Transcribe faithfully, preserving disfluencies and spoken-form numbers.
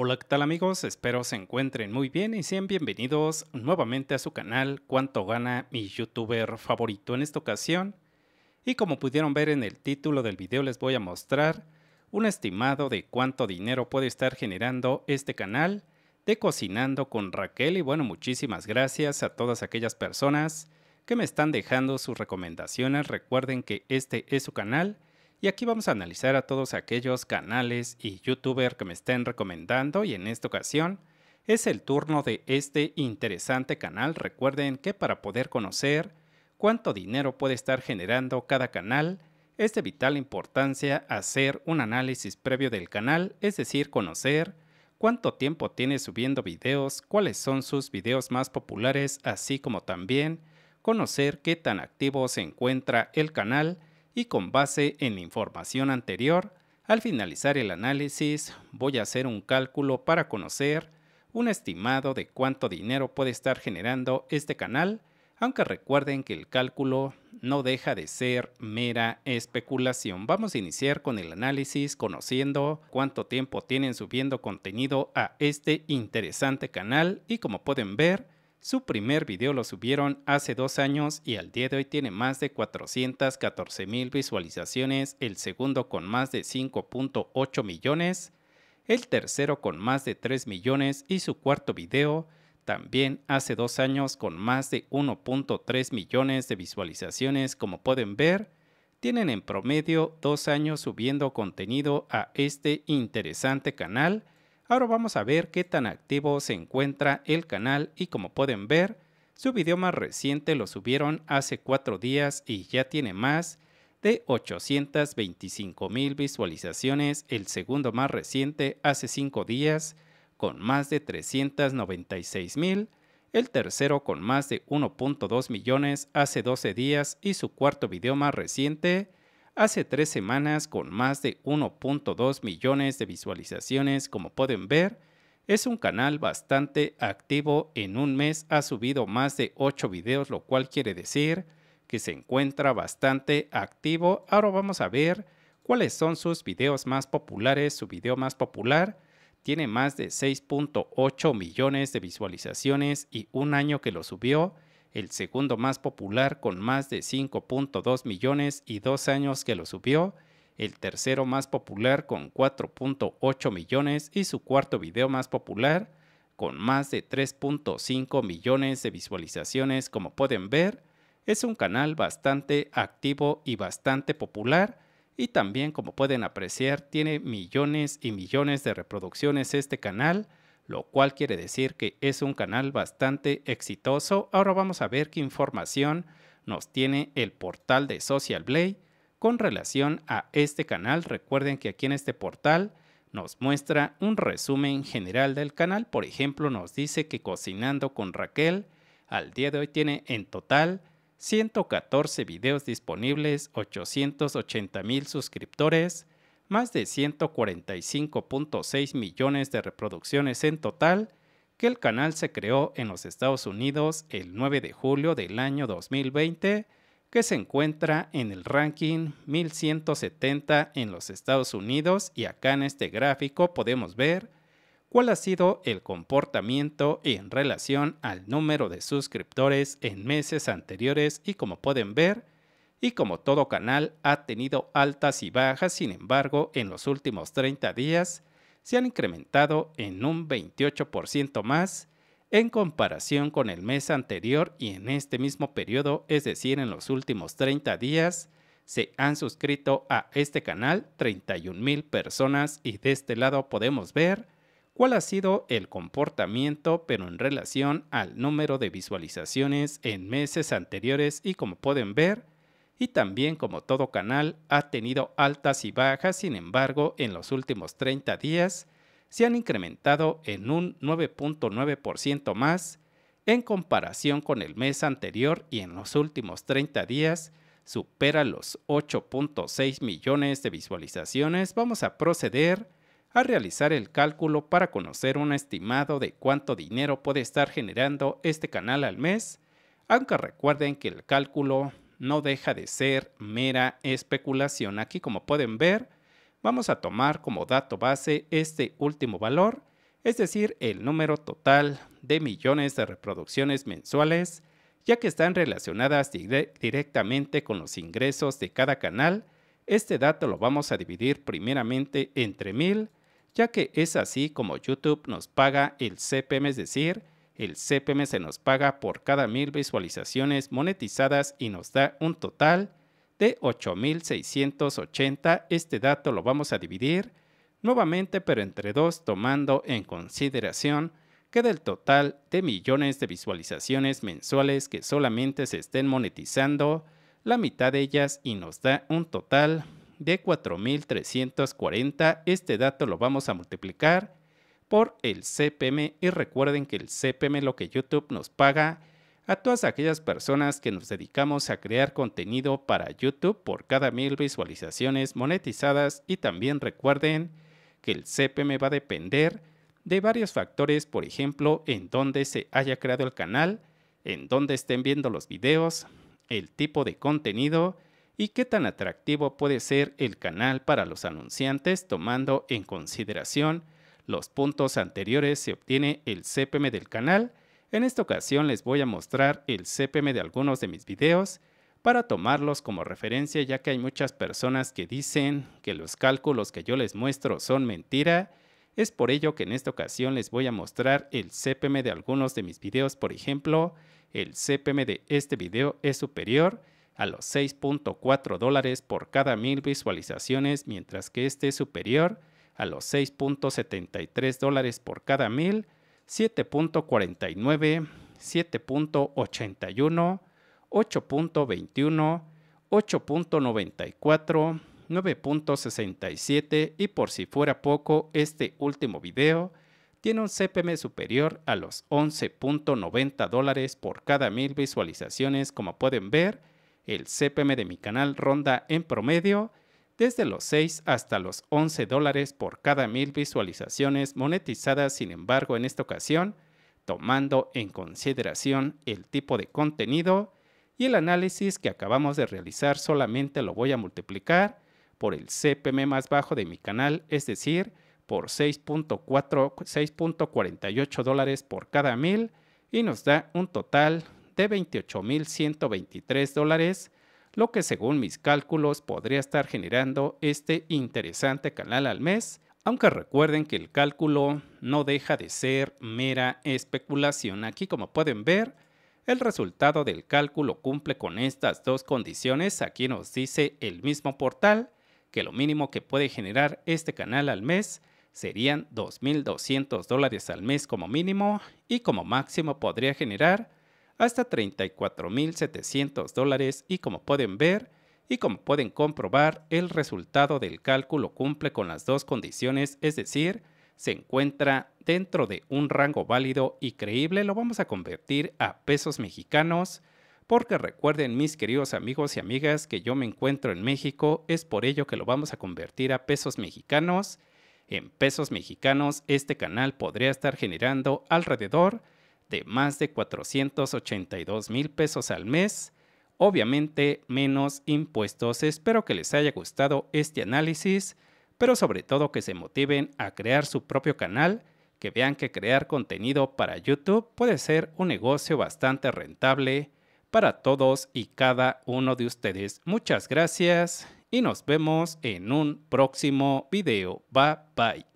Hola, ¿qué tal amigos? Espero se encuentren muy bien y sean bienvenidos nuevamente a su canal Cuánto Gana Mi Youtuber Favorito en esta ocasión. Y como pudieron ver en el título del video, les voy a mostrar un estimado de cuánto dinero puede estar generando este canal de Cocinando con Raquel. Y bueno, muchísimas gracias a todas aquellas personas que me están dejando sus recomendaciones. Recuerden que este es su canal. Y aquí vamos a analizar a todos aquellos canales y youtuber que me estén recomendando, y en esta ocasión es el turno de este interesante canal. Recuerden que para poder conocer cuánto dinero puede estar generando cada canal, es de vital importancia hacer un análisis previo del canal, es decir, conocer cuánto tiempo tiene subiendo videos, cuáles son sus videos más populares, así como también conocer qué tan activo se encuentra el canal. Y con base en la información anterior, al finalizar el análisis voy a hacer un cálculo para conocer un estimado de cuánto dinero puede estar generando este canal, aunque recuerden que el cálculo no deja de ser mera especulación. Vamos a iniciar con el análisis conociendo cuánto tiempo tienen subiendo contenido a este interesante canal, y como pueden ver, su primer video lo subieron hace dos años y al día de hoy tiene más de cuatrocientas catorce mil visualizaciones, el segundo con más de cinco punto ocho millones, el tercero con más de tres millones y su cuarto video también hace dos años con más de uno punto tres millones de visualizaciones. Como pueden ver, tienen en promedio dos años subiendo contenido a este interesante canal. Ahora vamos a ver qué tan activo se encuentra el canal, y como pueden ver, su video más reciente lo subieron hace cuatro días y ya tiene más de ochocientas veinticinco mil visualizaciones. El segundo más reciente hace cinco días con más de trescientas noventa y seis mil. El tercero con más de uno punto dos millones hace doce días y su cuarto video más reciente hace tres semanas con más de uno punto dos millones de visualizaciones. Como pueden ver, es un canal bastante activo. En un mes ha subido más de ocho videos, lo cual quiere decir que se encuentra bastante activo. Ahora vamos a ver cuáles son sus videos más populares. Su video más popular tiene más de seis punto ocho millones de visualizaciones y un año que lo subió. El segundo más popular con más de cinco punto dos millones y dos años que lo subió. El tercero más popular con cuatro punto ocho millones y su cuarto video más popular con más de tres punto cinco millones de visualizaciones. Como pueden ver, es un canal bastante activo y bastante popular. Y también, como pueden apreciar, tiene millones y millones de reproducciones este canal, lo cual quiere decir que es un canal bastante exitoso. Ahora vamos a ver qué información nos tiene el portal de Social Blade con relación a este canal. Recuerden que aquí en este portal nos muestra un resumen general del canal. Por ejemplo, nos dice que Cocinando con Raquel al día de hoy tiene en total ciento catorce videos disponibles, ochocientos ochenta mil suscriptores, más de ciento cuarenta y cinco punto seis millones de reproducciones en total, que el canal se creó en los Estados Unidos el nueve de julio del año dos mil veinte, que se encuentra en el ranking mil ciento setenta en los Estados Unidos, y acá en este gráfico podemos ver cuál ha sido el comportamiento en relación al número de suscriptores en meses anteriores. Y como pueden ver, y como todo canal, ha tenido altas y bajas. Sin embargo, en los últimos treinta días se han incrementado en un veintiocho por ciento más en comparación con el mes anterior, y en este mismo periodo, es decir, en los últimos treinta días, se han suscrito a este canal treinta y un mil personas, y de este lado podemos ver cuál ha sido el comportamiento, pero en relación al número de visualizaciones en meses anteriores. Y como pueden ver, y también, como todo canal, ha tenido altas y bajas. Sin embargo, en los últimos treinta días se han incrementado en un nueve punto nueve por ciento más en comparación con el mes anterior, y en los últimos treinta días supera los ocho punto seis millones de visualizaciones. Vamos a proceder a realizar el cálculo para conocer un estimado de cuánto dinero puede estar generando este canal al mes, aunque recuerden que el cálculo no deja de ser mera especulación. Aquí, como pueden ver, vamos a tomar como dato base este último valor, es decir, el número total de millones de reproducciones mensuales, ya que están relacionadas dire- directamente con los ingresos de cada canal. Este dato lo vamos a dividir primeramente entre mil, ya que es así como YouTube nos paga el C P M, es decir, el C P M se nos paga por cada mil visualizaciones monetizadas y nos da un total de ocho mil seiscientos ochenta. Este dato lo vamos a dividir nuevamente, pero entre dos, tomando en consideración que del total de millones de visualizaciones mensuales que solamente se estén monetizando, la mitad de ellas, y nos da un total de cuatro mil trescientos cuarenta. Este dato lo vamos a multiplicar por el C P M, y recuerden que el C P M, lo que YouTube nos paga a todas aquellas personas que nos dedicamos a crear contenido para YouTube por cada mil visualizaciones monetizadas. Y también recuerden que el C P M va a depender de varios factores, por ejemplo, en dónde se haya creado el canal, en dónde estén viendo los videos, el tipo de contenido y qué tan atractivo puede ser el canal para los anunciantes. Tomando en consideración los puntos anteriores se obtiene el C P M del canal. En esta ocasión les voy a mostrar el C P M de algunos de mis videos para tomarlos como referencia, ya que hay muchas personas que dicen que los cálculos que yo les muestro son mentira. Es por ello que en esta ocasión les voy a mostrar el C P M de algunos de mis videos. Por ejemplo, el C P M de este video es superior a los seis punto cuatro dólares por cada mil visualizaciones, mientras que este es superior a los seis punto setenta y tres dólares por cada mil, siete punto cuarenta y nueve, siete punto ochenta y uno, ocho punto veintiuno, ocho punto noventa y cuatro, nueve punto sesenta y siete, y por si fuera poco, este último video tiene un C P M superior a los once punto noventa dólares por cada mil visualizaciones. Como pueden ver, el C P M de mi canal ronda en promedio desde los seis hasta los once dólares por cada mil visualizaciones monetizadas. Sin embargo, en esta ocasión, tomando en consideración el tipo de contenido y el análisis que acabamos de realizar, solamente lo voy a multiplicar por el C P M más bajo de mi canal, es decir, por seis punto cuarenta y ocho dólares por cada mil, y nos da un total de veintiocho mil ciento veintitrés dólares, lo que según mis cálculos podría estar generando este interesante canal al mes, aunque recuerden que el cálculo no deja de ser mera especulación. Aquí, como pueden ver, el resultado del cálculo cumple con estas dos condiciones. Aquí nos dice el mismo portal que lo mínimo que puede generar este canal al mes serían dos mil doscientos dólares al mes como mínimo, y como máximo podría generar hasta treinta y cuatro mil setecientos dólares. Y como pueden ver y como pueden comprobar, el resultado del cálculo cumple con las dos condiciones, es decir, se encuentra dentro de un rango válido y creíble. Lo vamos a convertir a pesos mexicanos, porque recuerden, mis queridos amigos y amigas, que yo me encuentro en México. Es por ello que lo vamos a convertir a pesos mexicanos. En pesos mexicanos, este canal podría estar generando alrededor de más de cuatrocientos ochenta y dos mil pesos al mes, obviamente menos impuestos. Espero que les haya gustado este análisis, pero sobre todo que se motiven a crear su propio canal, que vean que crear contenido para YouTube puede ser un negocio bastante rentable para todos y cada uno de ustedes. Muchas gracias y nos vemos en un próximo video. Bye bye.